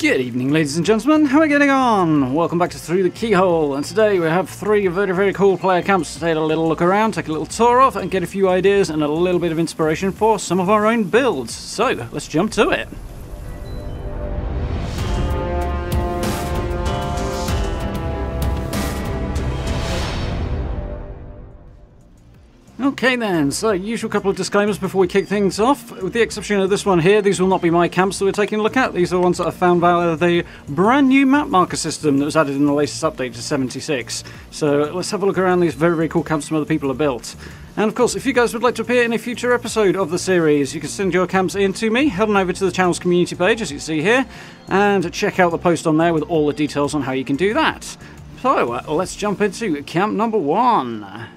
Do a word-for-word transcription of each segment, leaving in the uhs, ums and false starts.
Good evening, ladies and gentlemen, how are we getting on? Welcome back to Through the Keyhole, and today we have three very, very cool player camps to take a little look around, take a little tour of, and get a few ideas and a little bit of inspiration for some of our own builds. So, let's jump to it. Okay then, so usual couple of disclaimers before we kick things off. With the exception of this one here, these will not be my camps that we're taking a look at. These are the ones that I found via the brand new map marker system that was added in the latest update to seventy-six. So let's have a look around these very, very cool camps some other people have built. And of course, if you guys would like to appear in a future episode of the series, you can send your camps in to me, head on over to the channel's community page, as you see here, and check out the post on there with all the details on how you can do that. So uh, let's jump into camp number one.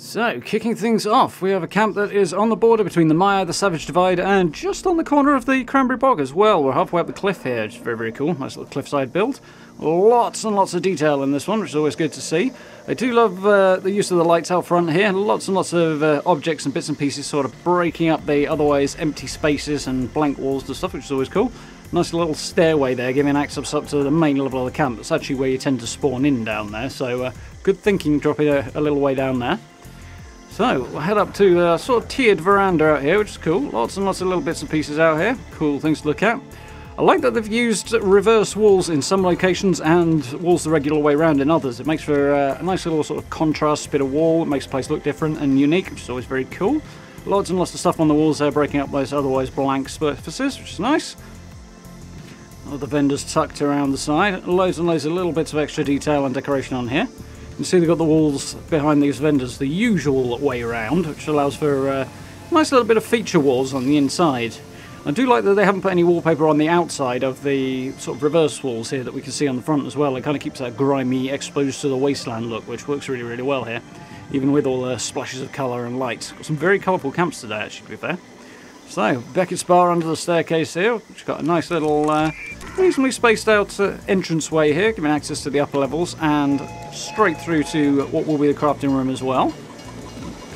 So, kicking things off, we have a camp that is on the border between the Mire, the Savage Divide, and just on the corner of the Cranberry Bog as well. We're halfway up the cliff here, which is very, very cool. Nice little cliffside build. Lots and lots of detail in this one, which is always good to see. I do love uh, the use of the lights out front here. Lots and lots of uh, objects and bits and pieces sort of breaking up the otherwise empty spaces and blank walls and stuff, which is always cool. Nice little stairway there, giving access up to the main level of the camp. That's actually where you tend to spawn in down there, so uh, good thinking dropping a, a little way down there. So, we'll head up to a sort of tiered veranda out here, which is cool. Lots and lots of little bits and pieces out here. Cool things to look at. I like that they've used reverse walls in some locations and walls the regular way around in others. It makes for a nice little sort of contrast bit of wall. It makes the place look different and unique, which is always very cool. Lots and lots of stuff on the walls there, breaking up those otherwise blank surfaces, which is nice. All the vendors tucked around the side. Loads and loads of little bits of extra detail and decoration on here. You see they've got the walls behind these vendors the usual way around, which allows for a nice little bit of feature walls on the inside. I do like that they haven't put any wallpaper on the outside of the sort of reverse walls here that we can see on the front as well. It kind of keeps that grimy, exposed to the wasteland look, which works really, really well here, even with all the splashes of colour and light. Got some very colourful camps today, actually, to be fair. So, Beckett's bar under the staircase here, which got a nice little uh, reasonably spaced out uh, entranceway here, giving access to the upper levels and straight through to what will be the crafting room as well.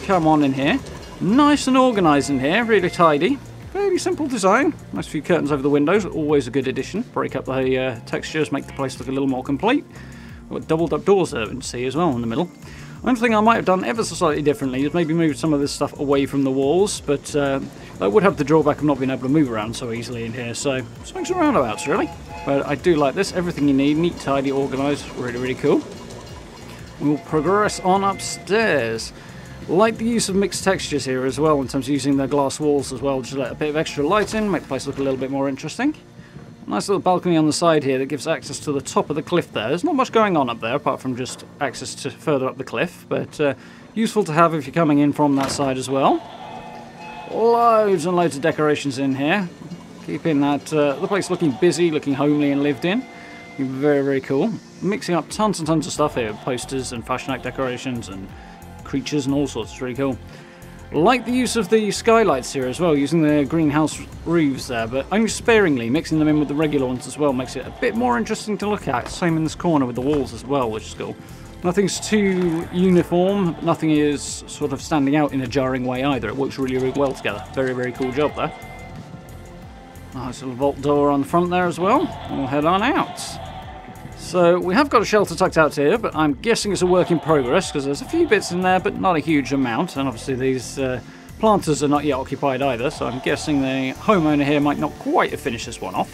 Come on in here. Nice and organised in here, really tidy. Very simple design. Nice few curtains over the windows, always a good addition. Break up the uh, textures, make the place look a little more complete. We've got doubled up doors there, you can see as well in the middle. One thing I might have done ever so slightly differently is maybe moved some of this stuff away from the walls, but uh, I would have the drawback of not being able to move around so easily in here, so swings and roundabouts, really. But I do like this. Everything you need, neat, tidy, organised, really, really cool. We'll progress on upstairs. Like the use of mixed textures here as well, in terms of using the glass walls as well, just let a bit of extra light in, make the place look a little bit more interesting. Nice little balcony on the side here that gives access to the top of the cliff there. There's not much going on up there apart from just access to further up the cliff, but uh, useful to have if you're coming in from that side as well. Loads and loads of decorations in here, keeping that uh, the place looking busy, looking homely and lived in. Very, very cool. Mixing up tons and tons of stuff here, posters and fashion act decorations and creatures and all sorts. It's really cool. Like the use of the skylights here as well, using the greenhouse roofs there, but only sparingly. Mixing them in with the regular ones as well makes it a bit more interesting to look at. Same in this corner with the walls as well, which is cool. Nothing's too uniform, nothing is sort of standing out in a jarring way either. It works really, really well together. Very, very cool job there. Nice little vault door on the front there as well. We'll head on out. So we have got a shelter tucked out here, but I'm guessing it's a work in progress because there's a few bits in there, but not a huge amount. And obviously these uh, planters are not yet occupied either, so I'm guessing the homeowner here might not quite have finished this one off.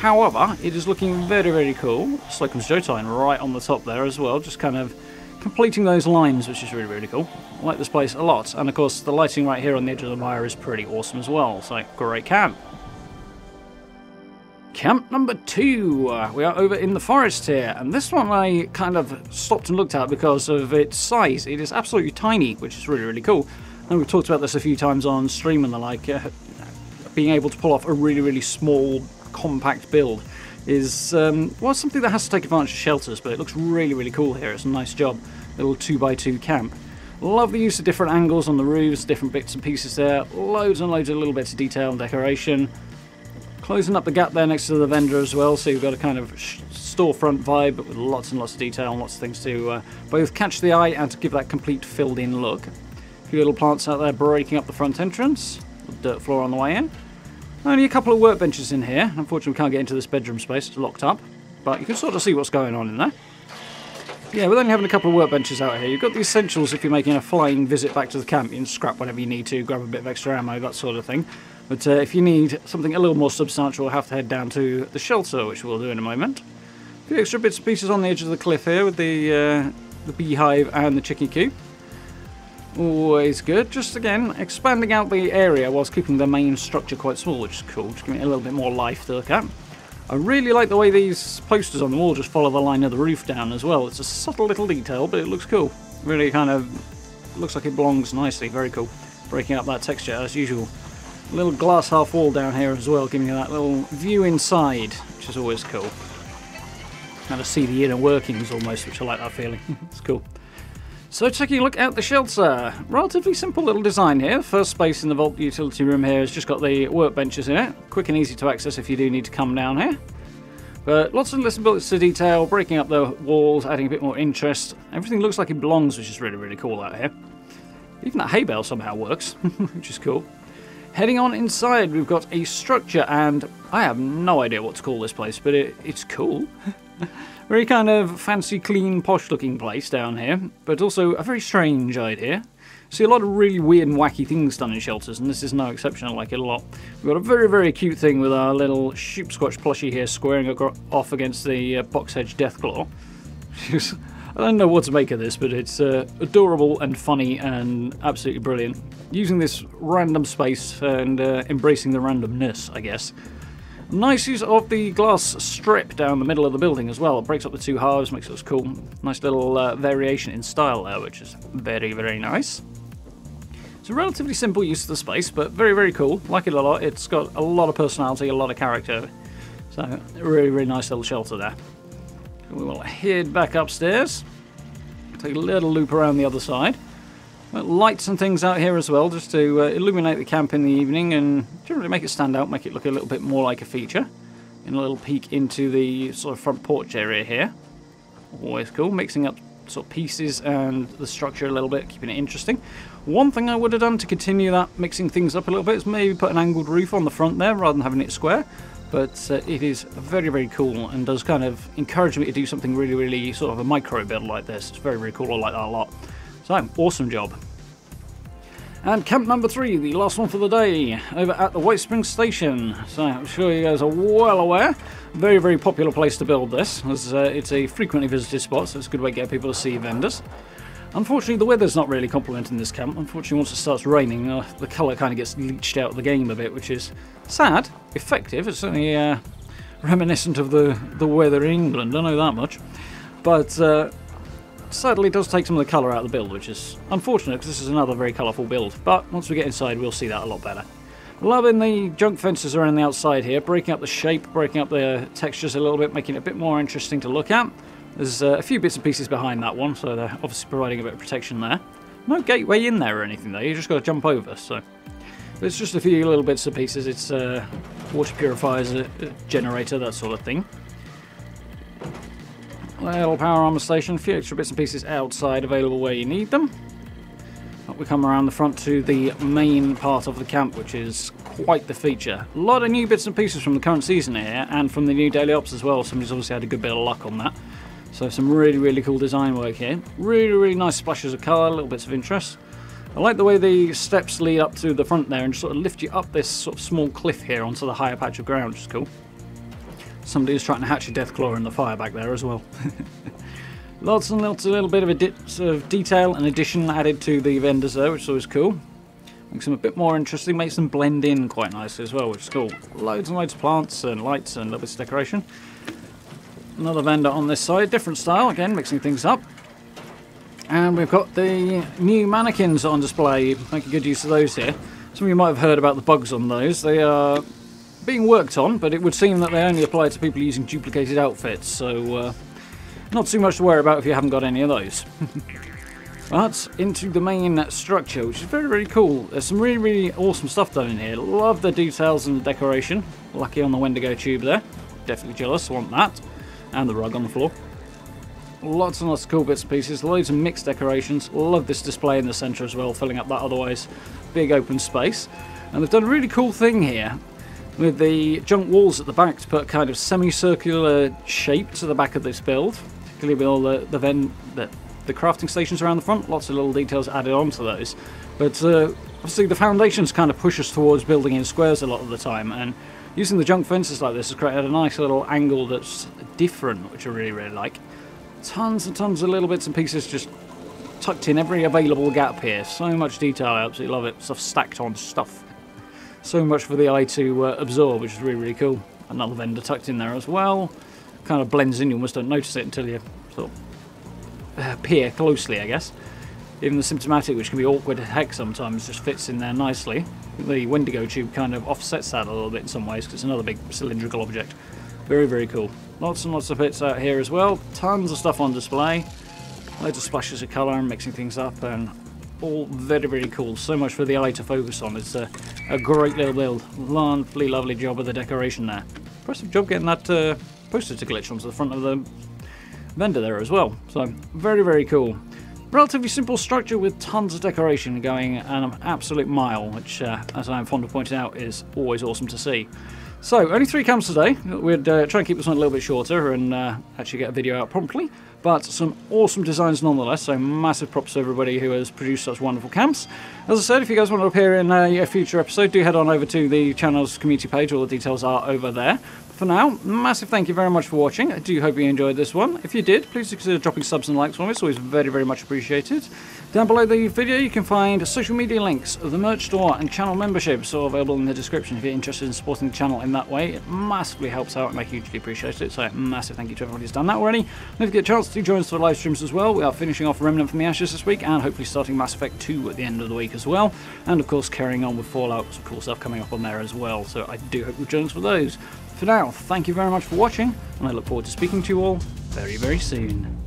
However, it is looking very, very cool. Slocum's Jotine right on the top there as well, just kind of completing those lines, which is really, really cool. I like this place a lot. And of course, the lighting right here on the edge of the Mire is pretty awesome as well, so great camp. Camp number two, uh, we are over in the forest here, and this one I kind of stopped and looked at because of its size. It is absolutely tiny, which is really, really cool. And we've talked about this a few times on stream and the like, uh, being able to pull off a really, really small, compact build is, um, well, something that has to take advantage of shelters, but it looks really, really cool here. It's a nice job, little two by two camp. Love the use of different angles on the roofs, different bits and pieces there, loads and loads of little bits of detail and decoration. Closing up the gap there next to the vendor as well, so you've got a kind of storefront vibe, but with lots and lots of detail and lots of things to uh, both catch the eye and to give that complete filled-in look. A few little plants out there breaking up the front entrance, dirt floor on the way in. Only a couple of workbenches in here. Unfortunately, we can't get into this bedroom space. It's locked up. But you can sort of see what's going on in there. Yeah, we're only having a couple of workbenches out here. You've got the essentials if you're making a flying visit back to the camp. You can scrap whatever you need to, grab a bit of extra ammo, that sort of thing. But uh, if you need something a little more substantial, we'll have to head down to the shelter, which we'll do in a moment. A few extra bits and pieces on the edge of the cliff here with the, uh, the beehive and the chicken coop. Always good. Just again, expanding out the area whilst keeping the main structure quite small, which is cool. Just giving it a little bit more life to look at. I really like the way these posters on the wall just follow the line of the roof down as well. It's a subtle little detail, but it looks cool. Really kind of looks like it belongs nicely. Very cool. Breaking up that texture as usual. A little glass half wall down here as well, giving you that little view inside, which is always cool. Kind of see the inner workings almost, which I like that feeling. It's cool. So taking a look at the shelter. Relatively simple little design here. First space in the vault utility room here has just got the workbenches in it. Quick and easy to access if you do need to come down here. But lots of little bits of detail, breaking up the walls, adding a bit more interest. Everything looks like it belongs, which is really, really cool out here. Even that hay bale somehow works, which is cool. Heading on inside, we've got a structure, and I have no idea what to call this place, but it, it's cool. Very kind of fancy, clean, posh-looking place down here, but also a very strange idea. See a lot of really weird and wacky things done in shelters, and this is no exception. I like it a lot. We've got a very, very cute thing with our little sheepsquatch plushie here squaring off against the uh, box-hedge deathclaw. I don't know what to make of this, but it's uh, adorable and funny and absolutely brilliant. Using this random space and uh, embracing the randomness, I guess. Nice use of the glass strip down the middle of the building as well. It breaks up the two halves, makes it look cool. Nice little uh, variation in style there, which is very, very nice. It's a relatively simple use of the space, but very, very cool. Like it a lot. It's got a lot of personality, a lot of character. So, really, really nice little shelter there. We will head back upstairs. Take a little loop around the other side. Lights and things out here as well, just to uh, illuminate the camp in the evening and generally make it stand out, make it look a little bit more like a feature. And a little peek into the sort of front porch area here. Always cool, mixing up sort of pieces and the structure a little bit, keeping it interesting. One thing I would have done to continue that mixing things up a little bit is maybe put an angled roof on the front there rather than having it square. But uh, it is very, very cool and does kind of encourage me to do something really, really sort of a micro build like this. It's very, very cool. I like that a lot. So, awesome job. And camp number three, the last one for the day, over at the White Springs Station. So, I'm sure you guys are well aware. Very, very popular place to build this. As, uh, it's a frequently visited spot, so it's a good way to get people to see vendors. Unfortunately, the weather's not really complimenting this camp. Unfortunately, once it starts raining, uh, the colour kind of gets leached out of the game a bit, which is sad. Effective. It's certainly uh, reminiscent of the, the weather in England. I know that much. But... Uh, Sadly, it does take some of the colour out of the build, which is unfortunate because this is another very colourful build. But once we get inside, we'll see that a lot better. Loving the junk fences around the outside here, breaking up the shape, breaking up the textures a little bit, making it a bit more interesting to look at. There's uh, a few bits and pieces behind that one, so they're obviously providing a bit of protection there. No gateway in there or anything though, you just got to jump over. So but it's just a few little bits and pieces. It's uh, water purifiers, a generator, that sort of thing. Little power armor station, a few extra bits and pieces outside available where you need them. But we come around the front to the main part of the camp, which is quite the feature. A lot of new bits and pieces from the current season here and from the new daily ops as well. Somebody's obviously had a good bit of luck on that. So some really, really cool design work here. Really, really nice splashes of colour, little bits of interest. I like the way the steps lead up to the front there and just sort of lift you up this sort of small cliff here onto the higher patch of ground, which is cool. Somebody who's trying to hatch a deathclaw in the fire back there as well. Lots and lots, a little bit of a di sort of detail and addition added to the vendors there, which is always cool. Makes them a bit more interesting, makes them blend in quite nicely as well, which is cool. Loads and loads of plants and lights and little bits of decoration. Another vendor on this side, different style, again, mixing things up. And we've got the new mannequins on display, making good use of those here. Some of you might have heard about the bugs on those. They are... being worked on, but it would seem that they only apply to people using duplicated outfits, so uh, not too much to worry about if you haven't got any of those. But into the main structure, which is very, very cool. There's some really, really awesome stuff done in here. Love the details and the decoration. Lucky on the Wendigo tube there. Definitely jealous, want that. And the rug on the floor. Lots and lots of cool bits and pieces, loads of mixed decorations. Love this display in the centre as well, filling up that otherwise big open space. And they've done a really cool thing here. with the junk walls at the back to put a kind of semicircular shape to the back of this build, particularly with all the the, ven the, the crafting stations around the front. Lots of little details added onto those. But uh, obviously the foundations kind of push us towards building in squares a lot of the time, and using the junk fences like this has created a nice little angle that's different, which I really, really like. Tons and tons of little bits and pieces just tucked in every available gap here. So much detail, I absolutely love it. Stuff stacked on stuff. So much for the eye to uh, absorb, which is really, really cool. Another vendor tucked in there as well. Kind of blends in, you almost don't notice it until you sort of uh, peer closely, I guess. Even the symptomatic, which can be awkward as heck sometimes, just fits in there nicely. The Wendigo tube kind of offsets that a little bit in some ways, because it's another big cylindrical object. Very, very cool. Lots and lots of bits out here as well. Tons of stuff on display. Loads of splashes of colour and mixing things up, and all very, very cool. So much for the eye to focus on. It's a, a great little build. Lovely, lovely job of the decoration there. Impressive job getting that uh, poster to glitch onto the front of the vendor there as well. So, very, very cool. Relatively simple structure with tons of decoration going an absolute mile, which, uh, as I am fond of pointing out, is always awesome to see. So, only three cams today. We'd uh, try and keep this one a little bit shorter and uh, actually get a video out promptly, but some awesome designs nonetheless, so massive props to everybody who has produced such wonderful cams. As I said, if you guys want to appear in a, a future episode, do head on over to the channel's community page. All the details are over there. For now, massive thank you very much for watching. I do hope you enjoyed this one. If you did, please consider dropping subs and likes for me. It's always very, very much appreciated. Down below the video, you can find social media links of the merch store and channel memberships, all available in the description if you're interested in supporting the channel in that way. It massively helps out and I hugely appreciate it. So massive thank you to everyone who's done that already. And if you get a chance, do join us for live streams as well. We are finishing off Remnant from the Ashes this week and hopefully starting Mass Effect two at the end of the week as well. And of course, carrying on with Fallout, some cool stuff coming up on there as well. So I do hope you'll join us for those. For now, thank you very much for watching, and I look forward to speaking to you all very, very soon.